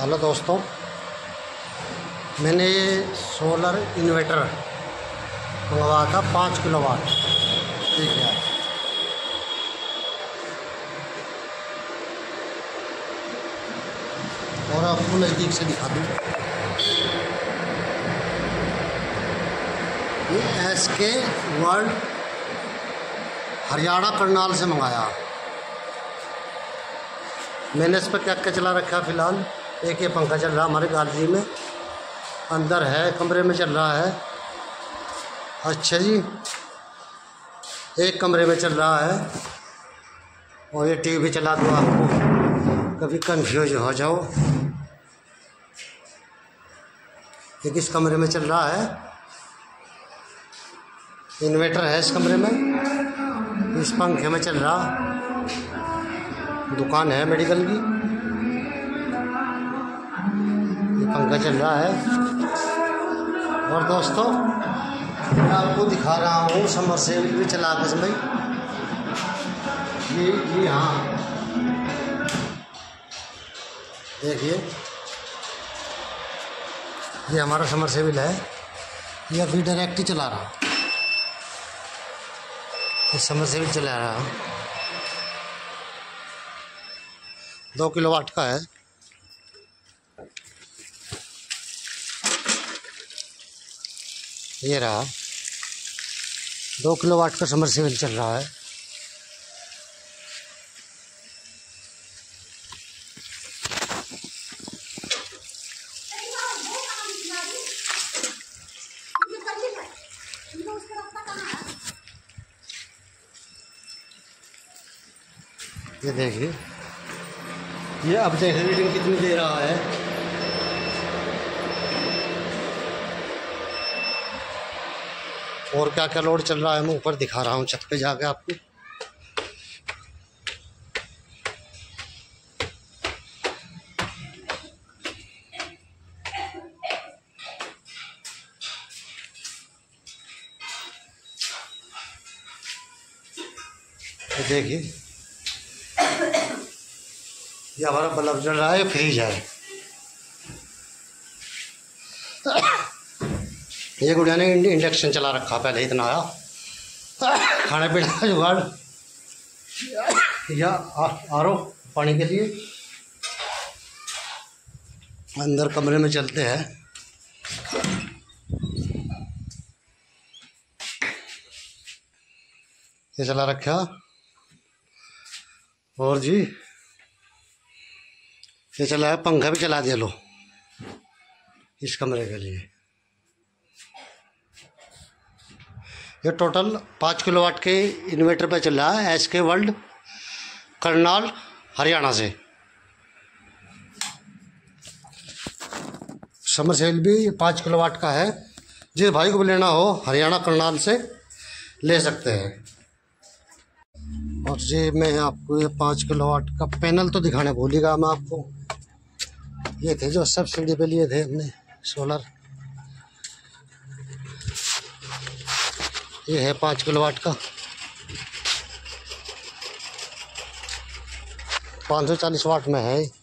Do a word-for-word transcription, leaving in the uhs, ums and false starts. Hello दोस्तों, मैंने ये सोलर इन्वर्टर मंगवाया था पाँच किलो वाट। ठीक है, और आपको नज़दीक से दिखा दूँ। ये एस के वर्ल्ड हरियाणा करनाल से मंगाया। मैंने इस पर क्या क्या चला रखा है, फ़िलहाल एक ये पंखा चल रहा है हमारे गैलरी में, अंदर है कमरे में चल रहा है। अच्छा जी, एक कमरे में चल रहा है। और ये टीवी भी चला दो, आपको कभी कन्फ्यूज हो जाओ ये किस कमरे में चल रहा है। इन्वर्टर है इस कमरे में, इस पंखे में चल रहा। दुकान है मेडिकल की, पंखा चल रहा है। और दोस्तों, मैं आपको दिखा रहा हूँ समरसेबल भी चला के इसमें। ये ये हाँ देखिए, ये हमारा समरसेबल है। ये अभी डायरेक्ट ही चला रहा हूँ, ये समरसेबल चला रहा हूँ। दो किलो वाट का है। ये रहा दो किलो वाट का समरसेबल चल रहा है। ये देखिए, ये अब देखिए रीडिंग कितनी दे रहा है। और क्या क्या लोड चल रहा है मैं ऊपर दिखा रहा हूँ छत पे जाके आपको। तो देखिए, ये हमारा बल्ब जल रहा है। फ्रिज है। ये गुड़िया ने इंडक्शन चला रखा पहले, इतना आया खाने पीने का जुगाड़ या आरो पानी के लिए। अंदर कमरे में चलते हैं। ये चला रखा। और जी, ये चला है, पंखा भी चला दिया लो इस कमरे के लिए। ये टोटल पाँच किलो वाट के इन्वर्टर पे चल रहा है, एस के वर्ल्ड करनाल हरियाणा से। समरसेबल भी पाँच किलो वाट का है। जिस भाई को भी लेना हो हरियाणा करनाल से ले सकते हैं। और जी, मैं आपको ये पाँच किलो वाट का पैनल तो दिखाने भूलिएगा मैं आपको। ये थे जो सब्सिडी पे लिए थे हमने सोलर। ये है पाँच किलो वाट का, पाँच सौ चालीस वाट में है।